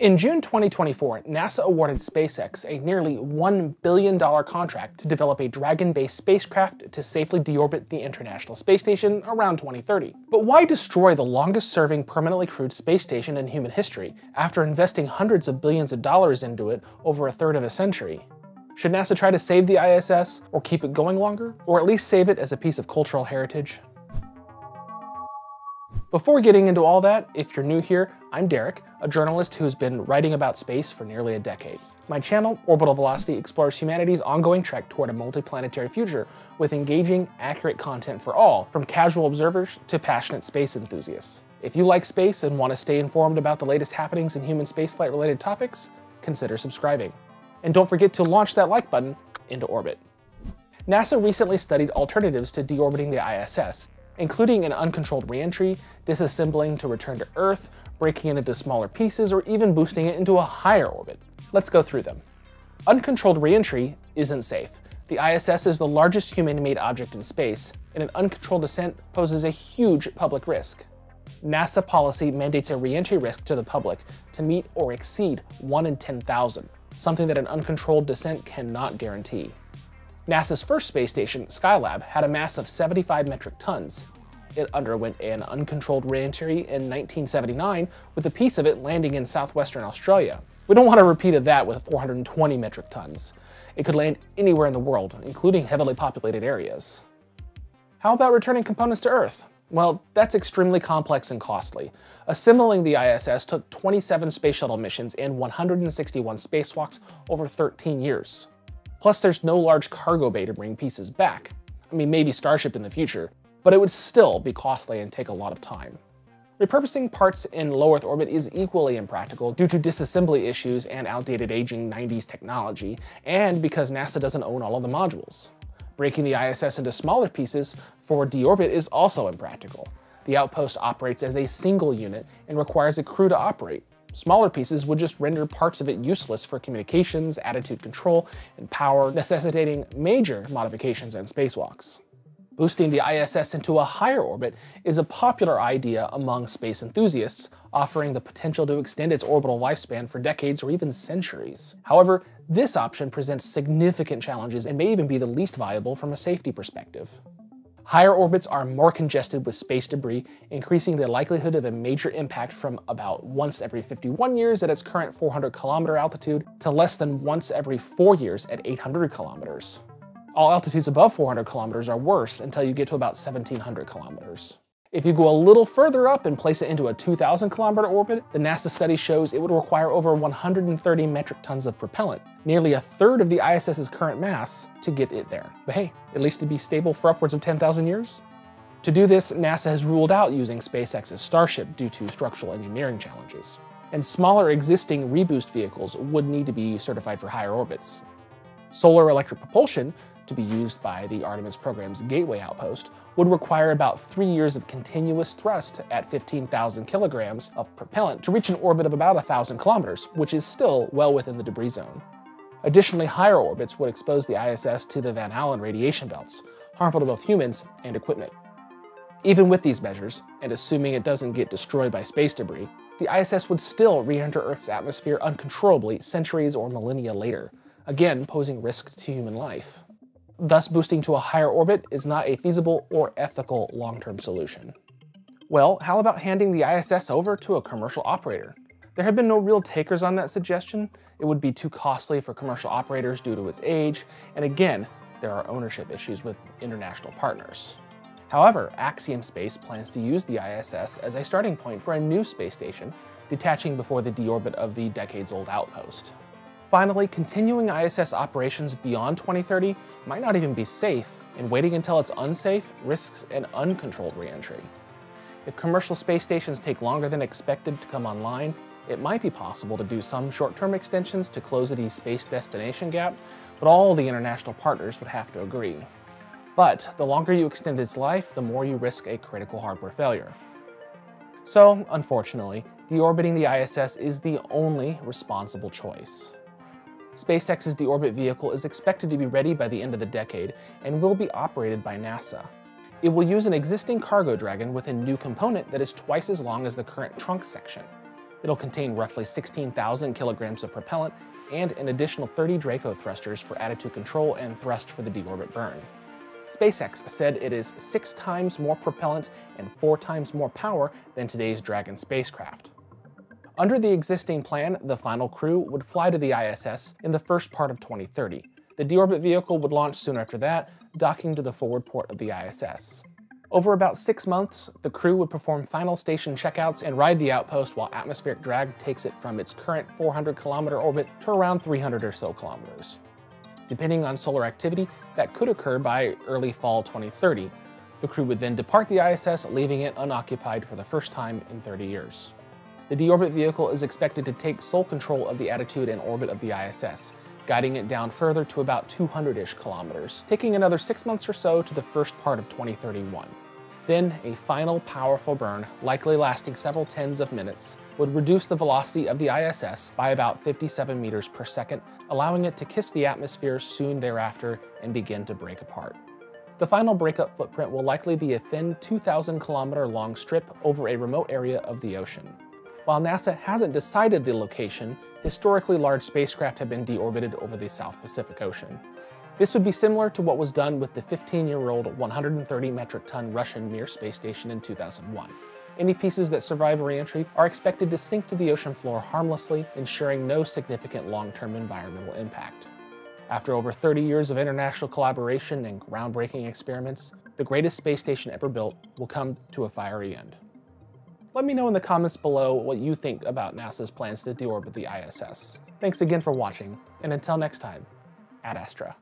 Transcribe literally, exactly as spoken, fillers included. In June twenty twenty-four, NASA awarded SpaceX a nearly one billion dollar contract to develop a Dragon-based spacecraft to safely deorbit the International Space Station around twenty thirty. But why destroy the longest-serving permanently crewed space station in human history after investing hundreds of billions of dollars into it over a third of a century? Should NASA try to save the I S S, or keep it going longer, or at least save it as a piece of cultural heritage? Before getting into all that, if you're new here, I'm Derek, a journalist who's been writing about space for nearly a decade. My channel, Orbital Velocity, explores humanity's ongoing trek toward a multi-planetary future with engaging, accurate content for all, from casual observers to passionate space enthusiasts. If you like space and want to stay informed about the latest happenings in human spaceflight-related topics, consider subscribing. And don't forget to launch that like button into orbit. NASA recently studied alternatives to deorbiting the I S S, including an uncontrolled re-entry, disassembling to return to Earth, breaking it into smaller pieces, or even boosting it into a higher orbit. Let's go through them. Uncontrolled re-entry isn't safe. The I S S is the largest human-made object in space, and an uncontrolled descent poses a huge public risk. NASA policy mandates a re-entry risk to the public to meet or exceed one in ten thousand, something that an uncontrolled descent cannot guarantee. NASA's first space station, Skylab, had a mass of seventy-five metric tons. It underwent an uncontrolled re-entry in nineteen seventy-nine, with a piece of it landing in southwestern Australia. We don't want a repeat of that with four hundred twenty metric tons. It could land anywhere in the world, including heavily populated areas. How about returning components to Earth? Well, that's extremely complex and costly. Assembling the I S S took twenty-seven space shuttle missions and one hundred sixty-one spacewalks over thirteen years. Plus, there's no large cargo bay to bring pieces back. I mean, maybe Starship in the future, but it would still be costly and take a lot of time. Repurposing parts in low Earth orbit is equally impractical due to disassembly issues and outdated aging nineties technology, and because NASA doesn't own all of the modules. Breaking the I S S into smaller pieces for deorbit is also impractical. The outpost operates as a single unit and requires a crew to operate. Smaller pieces would just render parts of it useless for communications, attitude control, and power, necessitating major modifications and spacewalks. Boosting the I S S into a higher orbit is a popular idea among space enthusiasts, offering the potential to extend its orbital lifespan for decades or even centuries. However, this option presents significant challenges and may even be the least viable from a safety perspective. Higher orbits are more congested with space debris, increasing the likelihood of a major impact from about once every fifty-one years at its current four hundred kilometer altitude to less than once every four years at eight hundred kilometers. All altitudes above four hundred kilometers are worse until you get to about seventeen hundred kilometers. If you go a little further up and place it into a two thousand kilometer orbit, the NASA study shows it would require over one hundred thirty metric tons of propellant, nearly a third of the I S S's current mass, to get it there. But hey, at least it'd be stable for upwards of ten thousand years? To do this, NASA has ruled out using SpaceX's Starship due to structural engineering challenges. And smaller existing reboost vehicles would need to be certified for higher orbits. Solar electric propulsion, to be used by the Artemis program's Gateway outpost, would require about three years of continuous thrust at fifteen thousand kilograms of propellant to reach an orbit of about one thousand kilometers, which is still well within the debris zone. Additionally, higher orbits would expose the I S S to the Van Allen radiation belts, harmful to both humans and equipment. Even with these measures, and assuming it doesn't get destroyed by space debris, the I S S would still re-enter Earth's atmosphere uncontrollably centuries or millennia later, again posing risk to human life. Thus, boosting to a higher orbit is not a feasible or ethical long-term solution. Well, how about handing the I S S over to a commercial operator? There have been no real takers on that suggestion. It would be too costly for commercial operators due to its age, and again, there are ownership issues with international partners. However, Axiom Space plans to use the I S S as a starting point for a new space station, detaching before the deorbit of the decades-old outpost. Finally, continuing I S S operations beyond twenty thirty might not even be safe, and waiting until it's unsafe risks an uncontrolled re-entry. If commercial space stations take longer than expected to come online, it might be possible to do some short-term extensions to close the space destination gap, but all the international partners would have to agree. But the longer you extend its life, the more you risk a critical hardware failure. So, unfortunately, deorbiting the I S S is the only responsible choice. SpaceX's deorbit vehicle is expected to be ready by the end of the decade and will be operated by NASA. It will use an existing cargo Dragon with a new component that is twice as long as the current trunk section. It'll contain roughly sixteen thousand kilograms of propellant and an additional thirty Draco thrusters for attitude control and thrust for the deorbit burn. SpaceX said it is six times more propellant and four times more power than today's Dragon spacecraft. Under the existing plan, the final crew would fly to the I S S in the first part of twenty thirty. The deorbit vehicle would launch soon after that, docking to the forward port of the I S S. Over about six months, the crew would perform final station checkouts and ride the outpost while atmospheric drag takes it from its current four hundred kilometer orbit to around three hundred or so kilometers. Depending on solar activity, that could occur by early fall twenty thirty. The crew would then depart the I S S, leaving it unoccupied for the first time in thirty years. The deorbit vehicle is expected to take sole control of the attitude and orbit of the I S S, guiding it down further to about two hundred-ish kilometers, taking another six months or so to the first part of twenty thirty-one. Then a final powerful burn, likely lasting several tens of minutes, would reduce the velocity of the I S S by about fifty-seven meters per second, allowing it to kiss the atmosphere soon thereafter and begin to break apart. The final breakup footprint will likely be a thin two thousand kilometer long strip over a remote area of the ocean. While NASA hasn't decided the location, historically large spacecraft have been deorbited over the South Pacific Ocean. This would be similar to what was done with the fifteen-year-old one hundred thirty metric ton Russian Mir space station in two thousand one. Any pieces that survive reentry are expected to sink to the ocean floor harmlessly, ensuring no significant long-term environmental impact. After over thirty years of international collaboration and groundbreaking experiments, the greatest space station ever built will come to a fiery end. Let me know in the comments below what you think about NASA's plans to deorbit the I S S. Thanks again for watching, and until next time, Ad Astra.